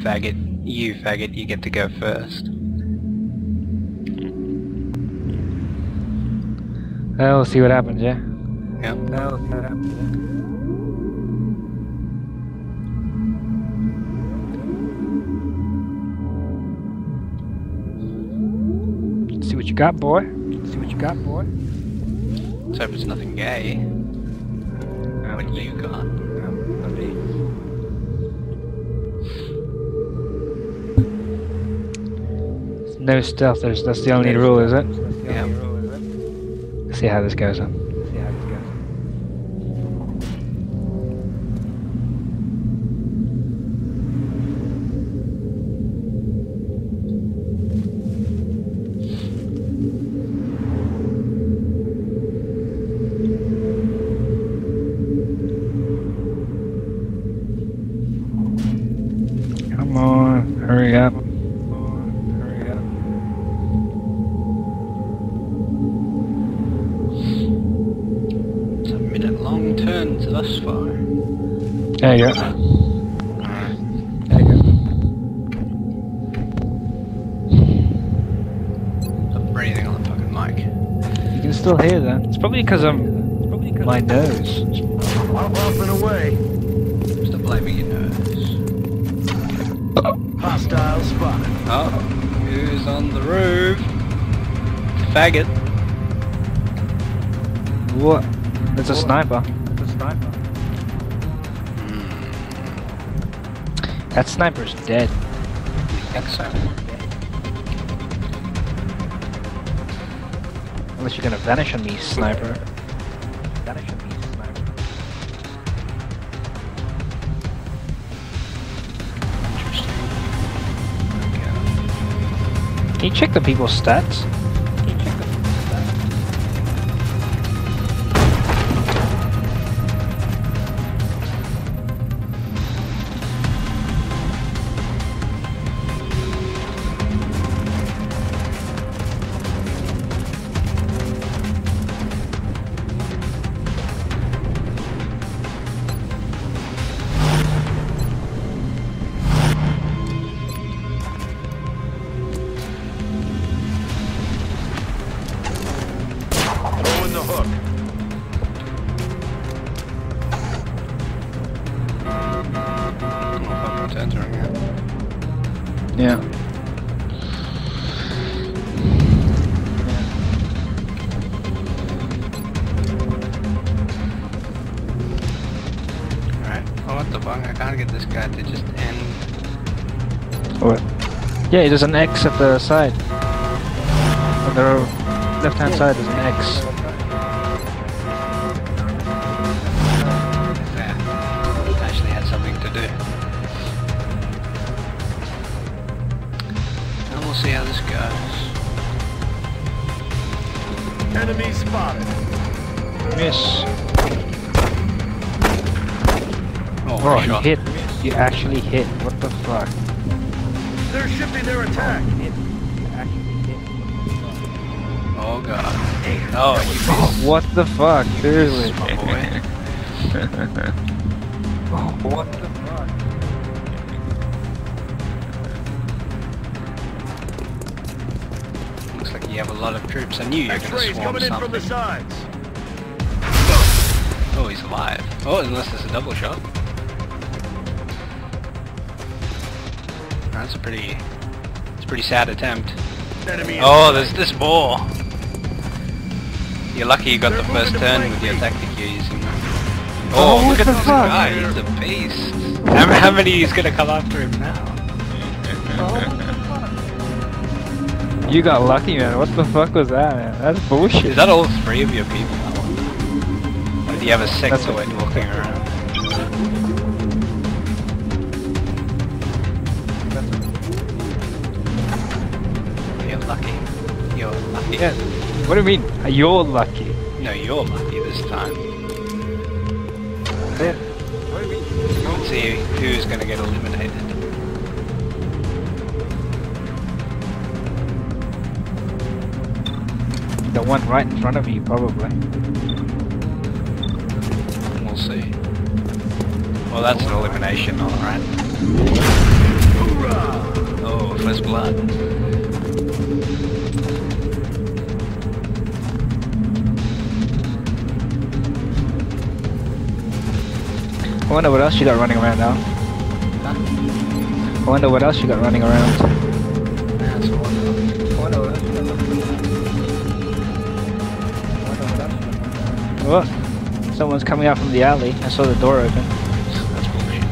Faggot, you get to go first. We'll see what happens, yeah? Yeah. We'll see what happens. Let's see what you got, boy. Let's see what you got, boy. Let's hope it's nothing gay. What you got? No stealthers, that's the only rule, is it? Yeah. Let's see how this goes on. Come on, hurry up. Thus far. There you go. There you go. Stop breathing on the fucking mic. You can still hear that. It's probably because my nose. I'm off and away. Stop blaming your nose. Hostile spot. Oh, who's on the roof? Faggot. What? That's a sniper. That sniper's dead. I think so. Unless you're gonna vanish on me, sniper. Vanish on me, sniper. Interesting. Okay. Can you check the people's stats? Yeah. Alright. Oh, what the fuck? I can't get this guy to just end. What? Yeah, he does an X at the side. On the left-hand side is an X. That actually had something to do. We'll see how this goes. Enemy spotted. Miss. Oh, you hit. Miss. You actually hit. What the fuck? There should be their attack. Oh god. Oh, you missed. What the fuck? Seriously. My boy. Oh, what the fuck? You have a lot of troops. I knew you were going to swarm something. From the sides. Oh, he's alive. Oh, unless there's a double shot. That's a pretty... It's a pretty sad attempt. Oh, there's this more! You're lucky you got the first turn with your tactic you're using. Oh, look at this guy! He's a beast! How many is going to come after him now? You got lucky, man. What the fuck was that, man? That's bullshit. Is that all three of your people? Or do you have a sectoid walking around? You're lucky. You're lucky. Yeah. What do you mean? You're lucky. No, you're lucky this time. Yeah. What do you mean? Let's see who's gonna get eliminated. The one right in front of you, probably. We'll see. Well, that's an elimination, alright. was blood. I wonder what else you got running around now. Huh? I wonder what else you got running around. That's all I wonder what else you got running around. What? Someone's coming out from the alley. I saw the door open. That's bullshit.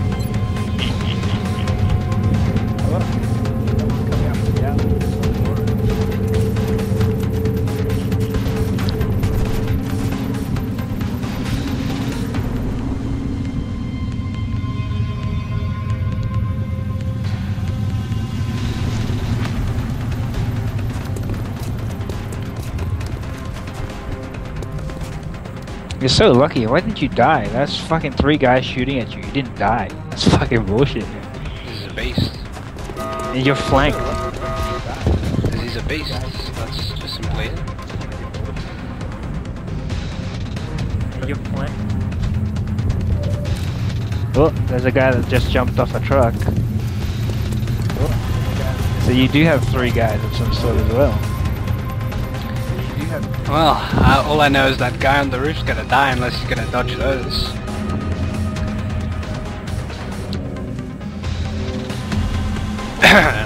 What? Someone's coming out from the alley. I saw the door You're so lucky, why didn't you die? That's fucking three guys shooting at you, you didn't die. That's fucking bullshit, man. This is a beast. And you're flanked. Because he's a beast, that's just simply it. And you're flanked. Oh, there's a guy that just jumped off a truck. Oh. So you do have three guys of some sort as well. Well, all I know is that guy on the roof's gonna die unless he's gonna dodge those.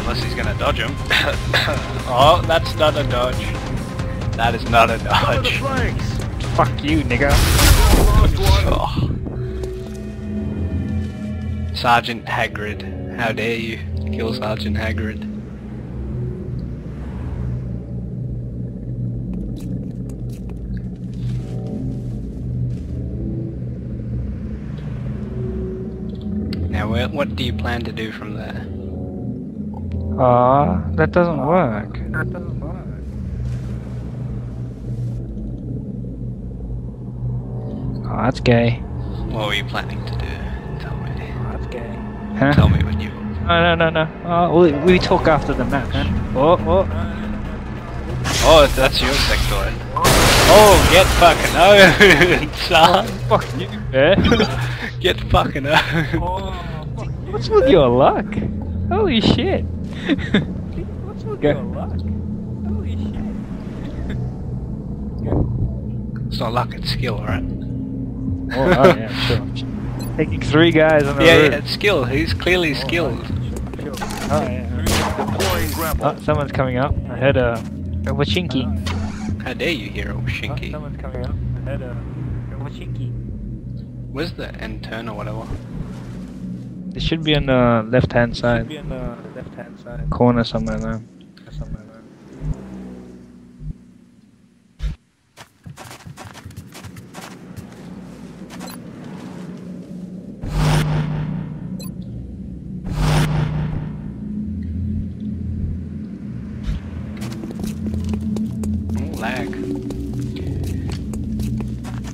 Unless he's gonna dodge them. Oh, that's not a dodge. That is not a dodge. Fuck you, nigga. Oh. Sergeant Hagrid. How dare you kill Sergeant Hagrid. What do you plan to do from there? Ah, that doesn't work. That doesn't work. Oh, that's gay. What were you planning to do? Tell me. Oh, that's gay. Huh? Tell me what you... No, no, no, no. Oh, we talk after the match. Oh, oh. Oh, that's your sectoid. Oh, get fucking owned, son. Oh, fuck you, eh? Get fucking owned. Oh. What's with your luck? Holy shit! What's with your luck? Holy shit! It's not luck, it's skill, right? Oh, oh yeah, sure. Taking three guys on the road. Yeah, it's skill. He's clearly skilled. Sure. Oh yeah. Oh, someone's coming up. I heard a washinki. How dare you hear a washinki? Oh, someone's coming up. I heard a washinki. Where's the end turn or whatever? It should be on the left hand side. It should be on the left hand side. Corner somewhere there. Somewhere there. Oh, lag.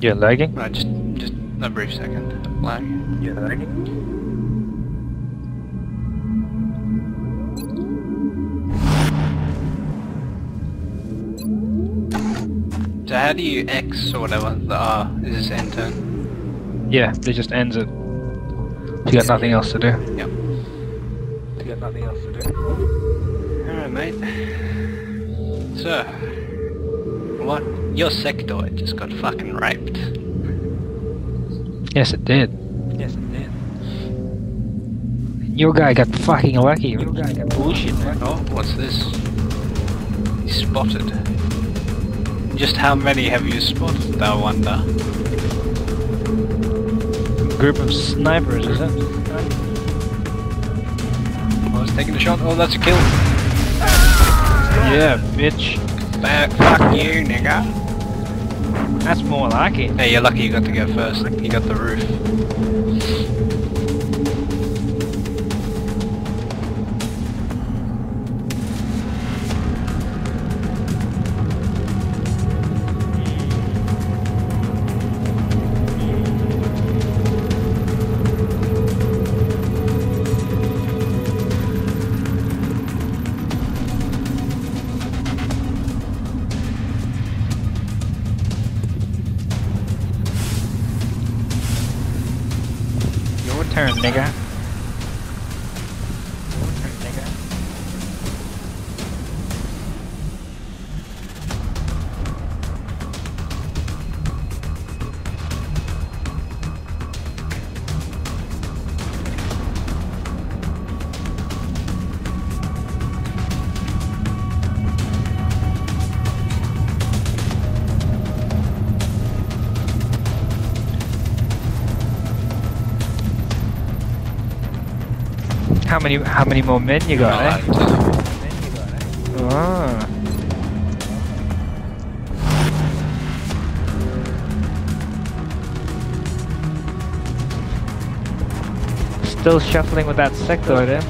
You're lagging? Right, just a brief second. Lag. You're lagging? So how do you X or whatever the R? Is this end turn? Yeah, it just ends it. You got nothing else to do. Yep. You got nothing else to do. Alright, mate. So, what? Your sectoid just got fucking raped. Yes, it did. Yes, it did. Your guy got fucking lucky. Your guy got bullshit, man. Oh, what's this? He's spotted. Just how many have you spotted, I wonder? A group of snipers, is it? Oh, I was taking a shot. Oh, that's a kill. Yeah, bitch. Fuck you, nigga. That's more like it. Hey, you're lucky you got to go first. You got the roof. Turn, nigga. how many more men you got, eh? Ah. Still shuffling with that sectoid, eh?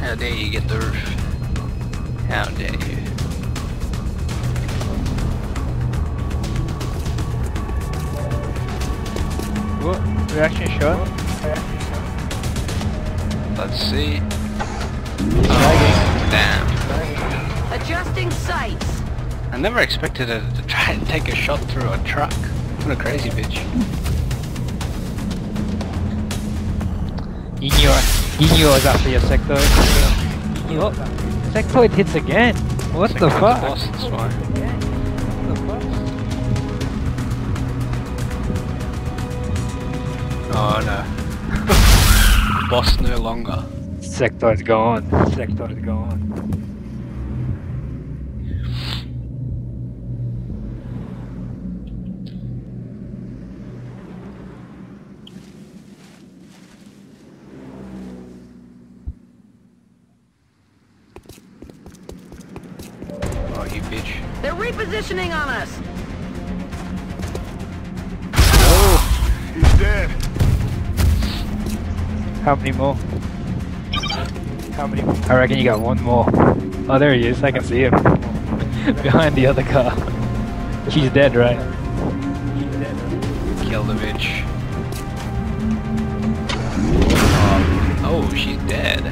How dare you get the roof? How dare you? What? Reaction shot? Let's see. Oh, damn. Adjusting sights. I never expected her to try and take a shot through a truck. What a crazy bitch. You knew I was after your sectoid. Oh, sectoid hits again. What the fuck? Oh no. Boss no longer. Sectoid's gone. Sectoid's gone. They're repositioning on us. Oh, he's dead. How many more? How many more? I reckon you got one more. Oh, there he is. I can see him behind the other car. She's dead, right? Kill the bitch. Oh, she's dead.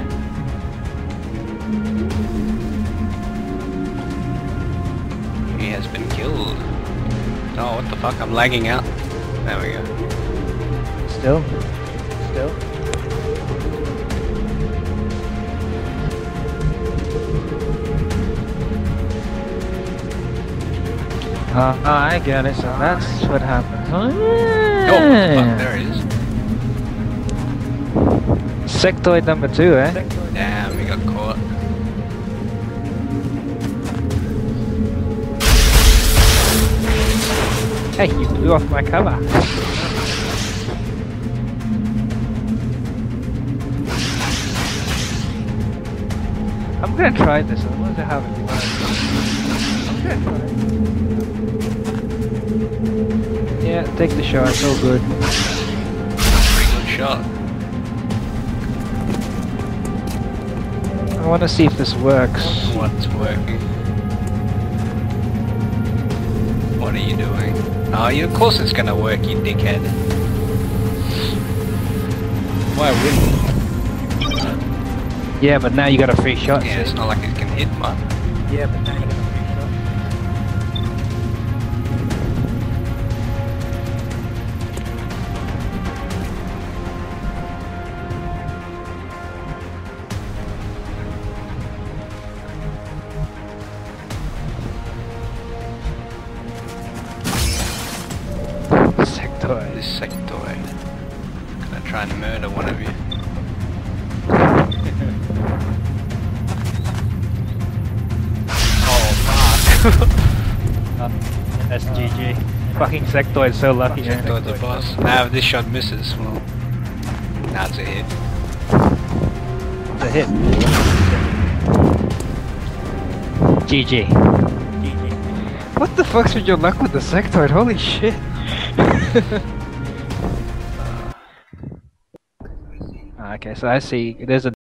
Has been killed. Oh, what the fuck? I'm lagging out. There we go. Still. I get it. So that's what happens. Oh, yeah. Oh fuck, there it is. Sectoid number 2, eh? Sectoid. Damn, we got caught. Hey, you blew off my cover. I'm gonna try this. I wanted to have it. I'm gonna try it. Yeah, take the shot. It's all good. Pretty good shot. I want to see if this works. What's working? What are you doing? Oh, of course it's gonna work, you dickhead. Why wouldn't it? Yeah, but now you got a free shot. Yeah, so it's not like it can hit, man. Yeah, but now you got a free this sectoid. I'm gonna try and murder one of you. Oh fuck! That's GG. Fucking sectoid, so lucky. Sectoid's a boss. Now if this shot misses, well, now it's a hit. It's a hit. GG. GG. What the fuck's with your luck with the sectoid? Holy shit! Okay, so I see there's a